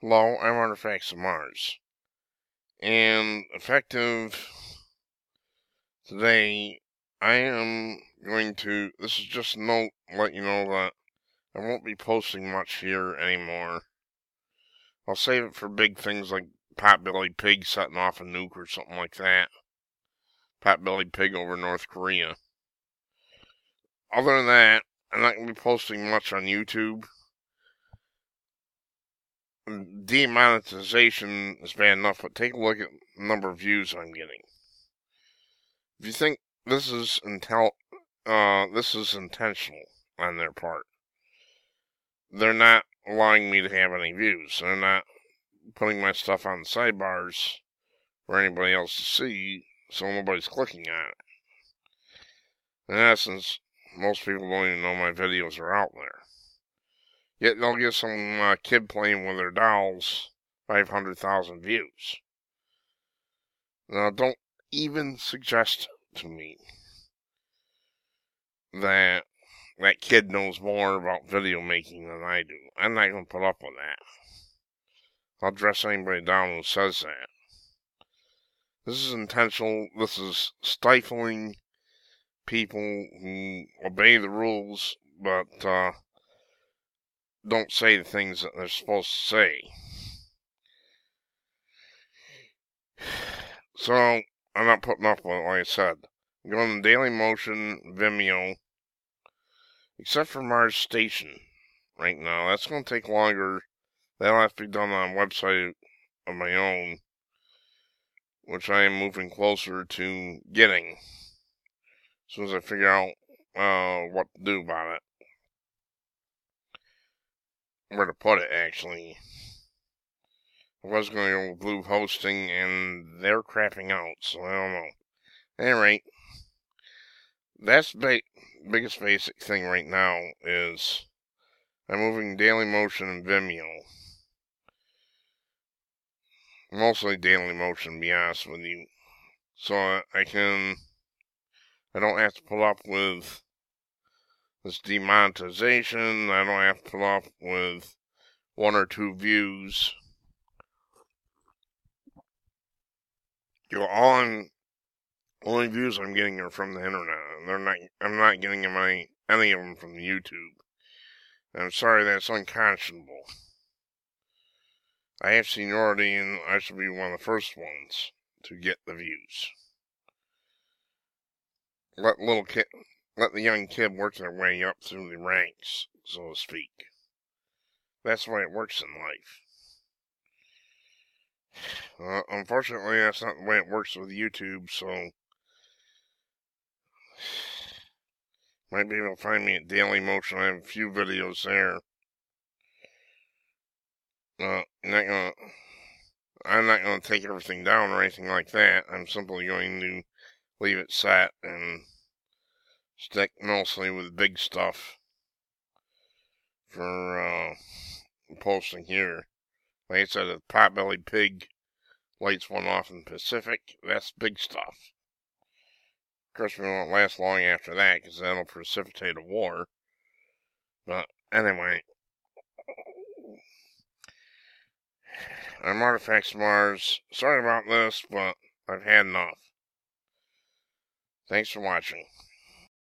Hello, I'm Artifacts of Mars. And effective today, I am going to, this is just a note, let you know that I won't be posting much here anymore. I'll save it for big things like Potbellied Pig setting off a nuke or something like that. Potbellied Pig over North Korea. Other than that, I'm not going to be posting much on YouTube. Demonetization is bad enough, but take a look at the number of views I'm getting. If you think this is intentional on their part, they're not allowing me to have any views. They're not putting my stuff on the sidebars for anybody else to see, so nobody's clicking on it. In essence, most people don't even know my videos are out there. Yet they'll get some kid playing with their dolls 500,000 views. Now, don't even suggest to me that that kid knows more about video making than I do. I'm not going to put up with that. I'll dress anybody down who says that. This is intentional. This is stifling people who obey the rules, but don't say the things that they're supposed to say. So, I'm not putting up with it, like I said. I'm going to Daily Motion, Vimeo, except for Mars Station right now. That's going to take longer. That'll have to be done on a website of my own, which I am moving closer to getting as soon as I figure out what to do about it. Where to put it, actually. I was going to go with Blue Hosting, and they're crapping out, so I don't know. At any rate, that's the biggest basic thing right now is I'm moving Daily Motion and Vimeo. Mostly Daily Motion, to be honest with you. So I don't have to put up with this demonetization. I don't have to put up with one or two views. Only views I'm getting are from the internet. I'm not getting any of them from YouTube. And I'm sorry, that's unconscionable. I have seniority, and I should be one of the first ones to get the views. Let the young kid work their way up through the ranks, so to speak. That's the way it works in life. Unfortunately, that's not the way it works with YouTube, so might be able to find me at Daily Motion. I have a few videos there. I'm not gonna take everything down or anything like that. I'm simply going to leave it set and stick mostly with big stuff for posting here. Like I said, the Potbellied Pig lights went off in the Pacific. That's big stuff. Of course, we won't last long after that, because that'll precipitate a war. But anyway, I'm Artifacts of Mars. Sorry about this, but I've had enough. Thanks for watching.